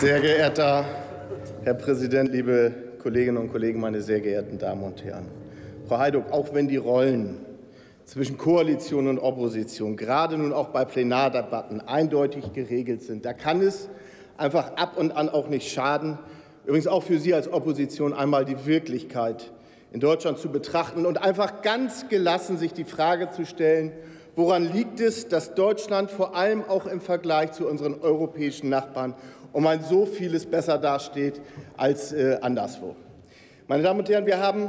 Sehr geehrter Herr Präsident, liebe Kolleginnen und Kollegen, meine sehr geehrten Damen und Herren! Frau Hajduk, auch wenn die Rollen zwischen Koalition und Opposition gerade nun auch bei Plenardebatten eindeutig geregelt sind, da kann es einfach ab und an auch nicht schaden, übrigens auch für Sie als Opposition einmal die Wirklichkeit in Deutschland zu betrachten und einfach ganz gelassen sich die Frage zu stellen, woran liegt es, dass Deutschland vor allem auch im Vergleich zu unseren europäischen Nachbarn um ein so vieles besser dasteht als anderswo. Meine Damen und Herren, wir haben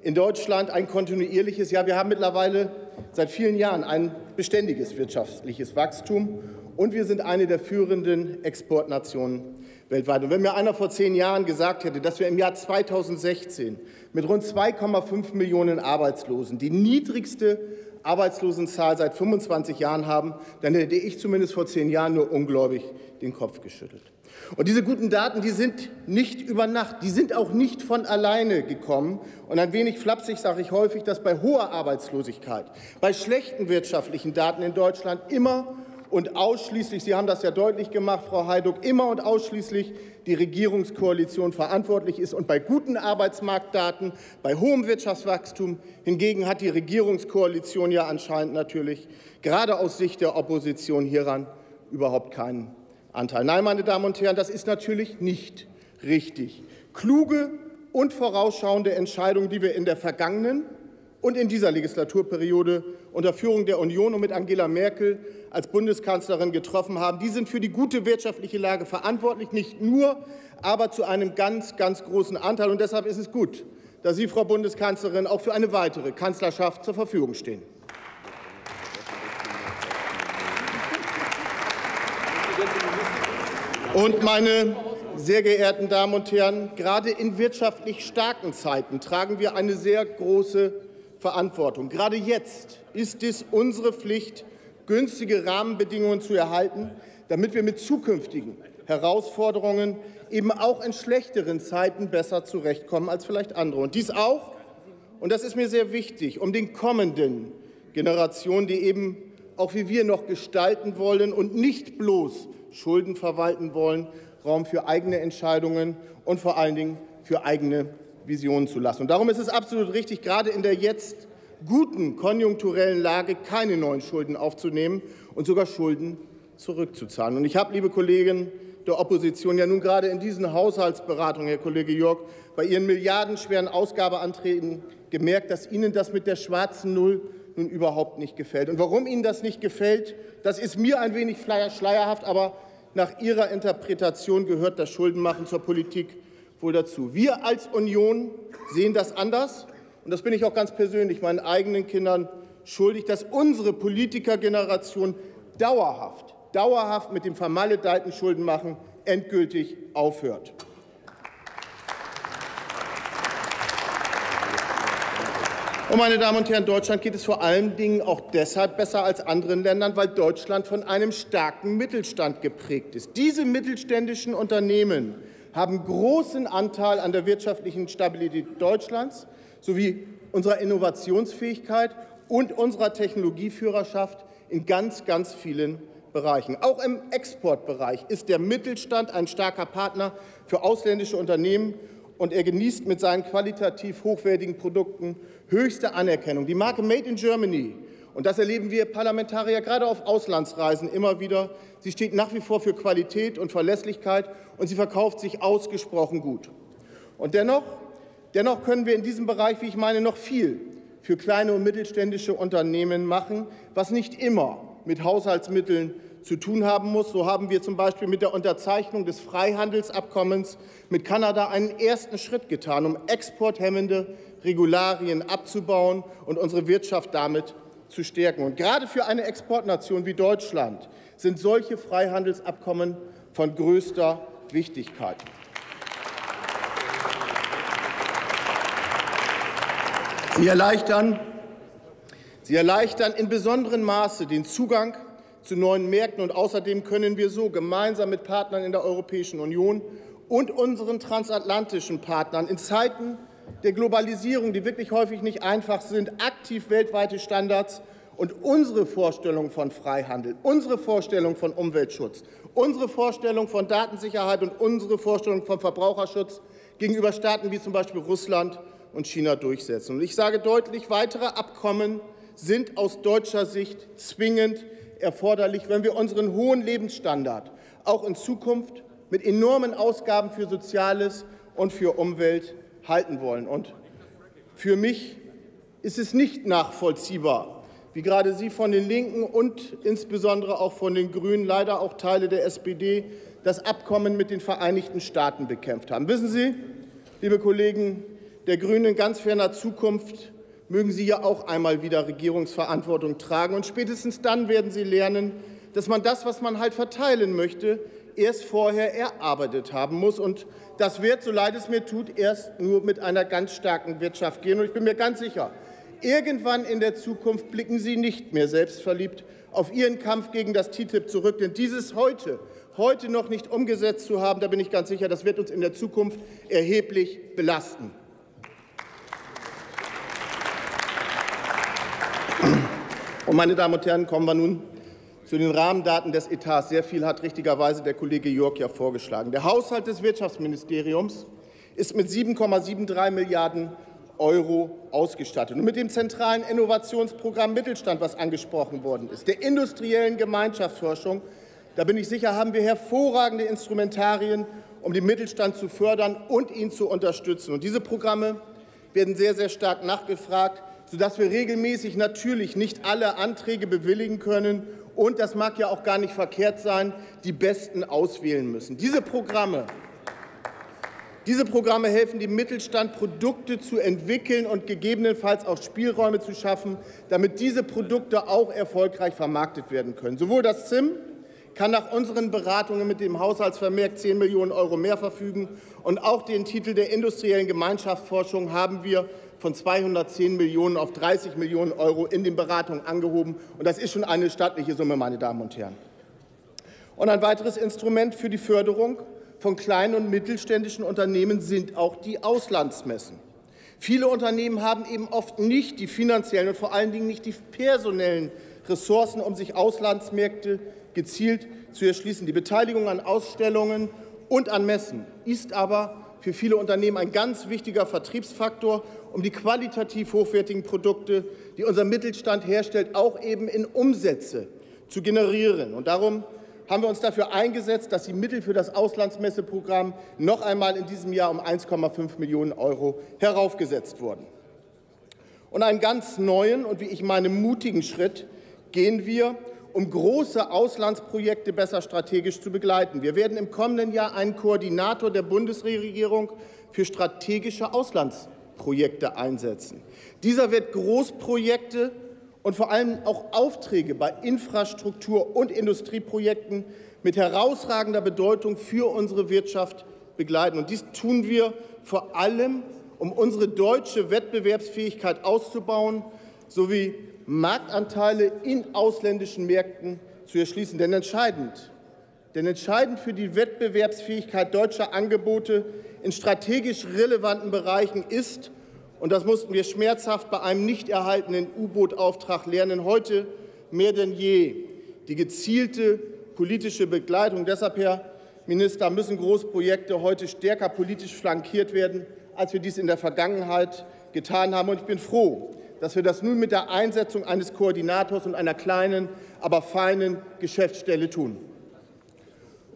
in Deutschland ein kontinuierliches, ja, wir haben mittlerweile seit vielen Jahren ein beständiges wirtschaftliches Wachstum und wir sind eine der führenden Exportnationen weltweit. Und wenn mir einer vor 10 Jahren gesagt hätte, dass wir im Jahr 2016 mit rund 2,5 Millionen Arbeitslosen die niedrigste Arbeitslosenzahl seit 25 Jahren haben, dann hätte ich zumindest vor 10 Jahren nur ungläubig den Kopf geschüttelt. Und diese guten Daten, die sind nicht über Nacht, die sind auch nicht von alleine gekommen. Und ein wenig flapsig sage ich häufig, dass bei hoher Arbeitslosigkeit, bei schlechten wirtschaftlichen Daten in Deutschland immer und ausschließlich, Sie haben das ja deutlich gemacht, Frau Hajduk, immer und ausschließlich die Regierungskoalition verantwortlich ist. Und bei guten Arbeitsmarktdaten, bei hohem Wirtschaftswachstum hingegen hat die Regierungskoalition ja anscheinend natürlich gerade aus Sicht der Opposition hieran überhaupt keinen Anteil. Nein, meine Damen und Herren, das ist natürlich nicht richtig. Kluge und vorausschauende Entscheidungen, die wir in der vergangenen und in dieser Legislaturperiode unter Führung der Union und mit Angela Merkel als Bundeskanzlerin getroffen haben, die sind für die gute wirtschaftliche Lage verantwortlich, nicht nur, aber zu einem ganz, ganz großen Anteil. Und deshalb ist es gut, dass Sie, Frau Bundeskanzlerin, auch für eine weitere Kanzlerschaft zur Verfügung stehen. Und meine sehr geehrten Damen und Herren, gerade in wirtschaftlich starken Zeiten tragen wir eine sehr große Verantwortung. Gerade jetzt ist es unsere Pflicht, günstige Rahmenbedingungen zu erhalten, damit wir mit zukünftigen Herausforderungen eben auch in schlechteren Zeiten besser zurechtkommen als vielleicht andere. Und dies auch, und das ist mir sehr wichtig, um den kommenden Generationen, die eben auch wie wir noch gestalten wollen und nicht bloß Schulden verwalten wollen, Raum für eigene Entscheidungen und vor allen Dingen für eigene Visionen zu lassen. Und darum ist es absolut richtig, gerade in der jetzt guten konjunkturellen Lage keine neuen Schulden aufzunehmen und sogar Schulden zurückzuzahlen. Und ich habe, liebe Kollegen der Opposition, ja nun gerade in diesen Haushaltsberatungen, Herr Kollege Jörg, bei Ihren milliardenschweren Ausgabeanträgen gemerkt, dass Ihnen das mit der schwarzen Null nun überhaupt nicht gefällt. Und warum Ihnen das nicht gefällt, das ist mir ein wenig schleierhaft, aber nach Ihrer Interpretation gehört das Schuldenmachen zur Politik wohl dazu. Wir als Union sehen das anders. Und das bin ich auch ganz persönlich meinen eigenen Kindern schuldig, dass unsere Politikergeneration dauerhaft mit dem vermaledeiten Schuldenmachen endgültig aufhört. Und meine Damen und Herren, Deutschland geht es vor allen Dingen auch deshalb besser als anderen Ländern, weil Deutschland von einem starken Mittelstand geprägt ist. Diese mittelständischen Unternehmen haben großen Anteil an der wirtschaftlichen Stabilität Deutschlands sowie unserer Innovationsfähigkeit und unserer Technologieführerschaft in ganz, ganz vielen Bereichen. Auch im Exportbereich ist der Mittelstand ein starker Partner für ausländische Unternehmen und er genießt mit seinen qualitativ hochwertigen Produkten höchste Anerkennung. Die Marke Made in Germany, und das erleben wir Parlamentarier gerade auf Auslandsreisen immer wieder, sie steht nach wie vor für Qualität und Verlässlichkeit und sie verkauft sich ausgesprochen gut. Und dennoch können wir in diesem Bereich, wie ich meine, noch viel für kleine und mittelständische Unternehmen machen, was nicht immer mit Haushaltsmitteln zu tun haben muss. So haben wir zum Beispiel mit der Unterzeichnung des Freihandelsabkommens mit Kanada einen ersten Schritt getan, um exporthemmende Regularien abzubauen und unsere Wirtschaft damit zu stärken. Und gerade für eine Exportnation wie Deutschland sind solche Freihandelsabkommen von größter Wichtigkeit. Sie erleichtern in besonderem Maße den Zugang zu neuen Märkten und außerdem können wir so gemeinsam mit Partnern in der Europäischen Union und unseren transatlantischen Partnern in Zeiten der Globalisierung, die wirklich häufig nicht einfach sind, aktiv weltweite Standards Und unsere Vorstellung von Freihandel, unsere Vorstellung von Umweltschutz, unsere Vorstellung von Datensicherheit und unsere Vorstellung von Verbraucherschutz gegenüber Staaten wie zum Beispiel Russland und China durchsetzen. Und ich sage deutlich, weitere Abkommen sind aus deutscher Sicht zwingend erforderlich, wenn wir unseren hohen Lebensstandard auch in Zukunft mit enormen Ausgaben für Soziales und für Umwelt halten wollen. Und für mich ist es nicht nachvollziehbar, wie gerade Sie von den Linken und insbesondere auch von den Grünen, leider auch Teile der SPD, das Abkommen mit den Vereinigten Staaten bekämpft haben. Wissen Sie, liebe Kollegen der Grünen, in ganz ferner Zukunft mögen Sie ja auch einmal wieder Regierungsverantwortung tragen. Und spätestens dann werden Sie lernen, dass man das, was man halt verteilen möchte, erst vorher erarbeitet haben muss. Und das wird, so leid es mir tut, erst nur mit einer ganz starken Wirtschaft gehen. Und ich bin mir ganz sicher, irgendwann in der Zukunft blicken Sie nicht mehr selbstverliebt auf Ihren Kampf gegen das TTIP zurück. Denn dieses heute noch nicht umgesetzt zu haben, da bin ich ganz sicher, das wird uns in der Zukunft erheblich belasten. Und, meine Damen und Herren, kommen wir nun zu den Rahmendaten des Etats. Sehr viel hat richtigerweise der Kollege Jörg ja vorgeschlagen. Der Haushalt des Wirtschaftsministeriums ist mit 7,73 Milliarden Euro ausgestattet. Und mit dem zentralen Innovationsprogramm Mittelstand, was angesprochen worden ist, der industriellen Gemeinschaftsforschung, da bin ich sicher, haben wir hervorragende Instrumentarien, um den Mittelstand zu fördern und ihn zu unterstützen. Und diese Programme werden sehr, sehr stark nachgefragt, sodass wir regelmäßig natürlich nicht alle Anträge bewilligen können und, das mag ja auch gar nicht verkehrt sein, die besten auswählen müssen. Diese Programme helfen dem Mittelstand, Produkte zu entwickeln und gegebenenfalls auch Spielräume zu schaffen, damit diese Produkte auch erfolgreich vermarktet werden können. Sowohl das ZIM kann nach unseren Beratungen mit dem Haushaltsvermerk 10 Millionen Euro mehr verfügen, und auch den Titel der industriellen Gemeinschaftsforschung haben wir von 210 Millionen auf 30 Millionen Euro in den Beratungen angehoben. Und das ist schon eine stattliche Summe, meine Damen und Herren. Und ein weiteres Instrument für die Förderung von kleinen und mittelständischen Unternehmen sind auch die Auslandsmessen. Viele Unternehmen haben eben oft nicht die finanziellen und vor allen Dingen nicht die personellen Ressourcen, um sich Auslandsmärkte gezielt zu erschließen. Die Beteiligung an Ausstellungen und an Messen ist aber für viele Unternehmen ein ganz wichtiger Vertriebsfaktor, um die qualitativ hochwertigen Produkte, die unser Mittelstand herstellt, auch eben in Umsätze zu generieren. Und darum haben wir uns dafür eingesetzt, dass die Mittel für das Auslandsmesseprogramm noch einmal in diesem Jahr um 1,5 Millionen Euro heraufgesetzt wurden. Und einen ganz neuen und, wie ich meine, mutigen Schritt gehen wir, um große Auslandsprojekte besser strategisch zu begleiten. Wir werden im kommenden Jahr einen Koordinator der Bundesregierung für strategische Auslandsprojekte einsetzen. Dieser wird Großprojekte und vor allem auch Aufträge bei Infrastruktur- und Industrieprojekten mit herausragender Bedeutung für unsere Wirtschaft begleiten. Und dies tun wir vor allem, um unsere deutsche Wettbewerbsfähigkeit auszubauen sowie Marktanteile in ausländischen Märkten zu erschließen. Denn entscheidend für die Wettbewerbsfähigkeit deutscher Angebote in strategisch relevanten Bereichen ist, und das mussten wir schmerzhaft bei einem nicht erhaltenen U-Boot-Auftrag lernen, heute mehr denn je die gezielte politische Begleitung. Deshalb, Herr Minister, müssen Großprojekte heute stärker politisch flankiert werden, als wir dies in der Vergangenheit getan haben. Und ich bin froh, dass wir das nun mit der Einsetzung eines Koordinators und einer kleinen, aber feinen Geschäftsstelle tun.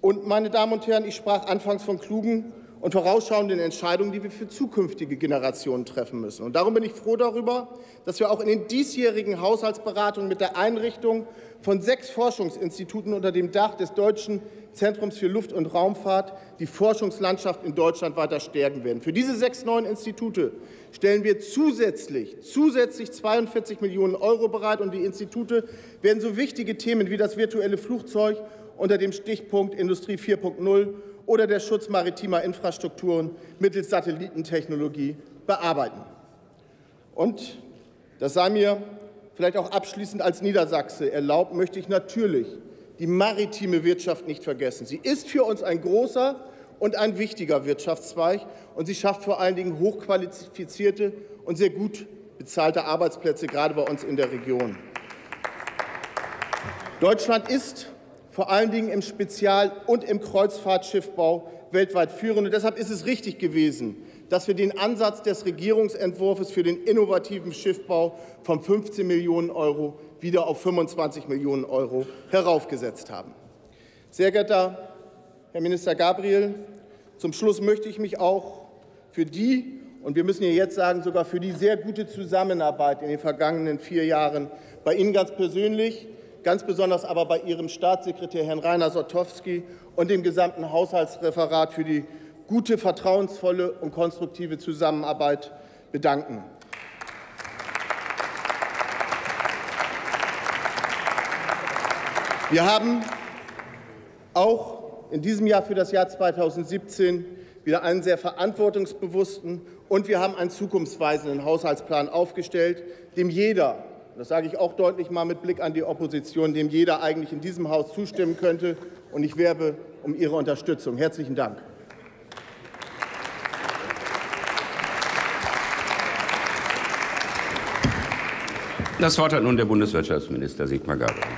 Und, meine Damen und Herren, ich sprach anfangs von klugen und vorausschauenden Entscheidungen, die wir für zukünftige Generationen treffen müssen. Und darum bin ich froh darüber, dass wir auch in den diesjährigen Haushaltsberatungen mit der Einrichtung von 6 Forschungsinstituten unter dem Dach des Deutschen Zentrums für Luft- und Raumfahrt die Forschungslandschaft in Deutschland weiter stärken werden. Für diese 6 neuen Institute stellen wir zusätzlich 42 Millionen Euro bereit. Und die Institute werden so wichtige Themen wie das virtuelle Flugzeug unter dem Stichpunkt Industrie 4.0 oder der Schutz maritimer Infrastrukturen mittels Satellitentechnologie bearbeiten. Und, das sei mir vielleicht auch abschließend als Niedersachse erlaubt, möchte ich natürlich die maritime Wirtschaft nicht vergessen. Sie ist für uns ein großer und ein wichtiger Wirtschaftszweig, und sie schafft vor allen Dingen hochqualifizierte und sehr gut bezahlte Arbeitsplätze, gerade bei uns in der Region. Deutschland ist vor allen Dingen im Spezial- und im Kreuzfahrtschiffbau weltweit führend. Und deshalb ist es richtig gewesen, dass wir den Ansatz des Regierungsentwurfs für den innovativen Schiffbau von 15 Millionen Euro wieder auf 25 Millionen Euro heraufgesetzt haben. Sehr geehrter Herr Minister Gabriel, zum Schluss möchte ich mich auch für die, und wir müssen hier jetzt sagen, sogar für die sehr gute Zusammenarbeit in den vergangenen 4 Jahren bei Ihnen ganz persönlich, ganz besonders aber bei Ihrem Staatssekretär Herrn Rainer Sotowski und dem gesamten Haushaltsreferat für die gute, vertrauensvolle und konstruktive Zusammenarbeit bedanken. Wir haben auch in diesem Jahr für das Jahr 2017 wieder einen sehr verantwortungsbewussten und wir haben einen zukunftsweisenden Haushaltsplan aufgestellt, dem jeder, das sage ich auch deutlich mal mit Blick an die Opposition, dem jeder eigentlich in diesem Haus zustimmen könnte. Und ich werbe um Ihre Unterstützung. Herzlichen Dank. Das Wort hat nun der Bundeswirtschaftsminister Sigmar Gabriel.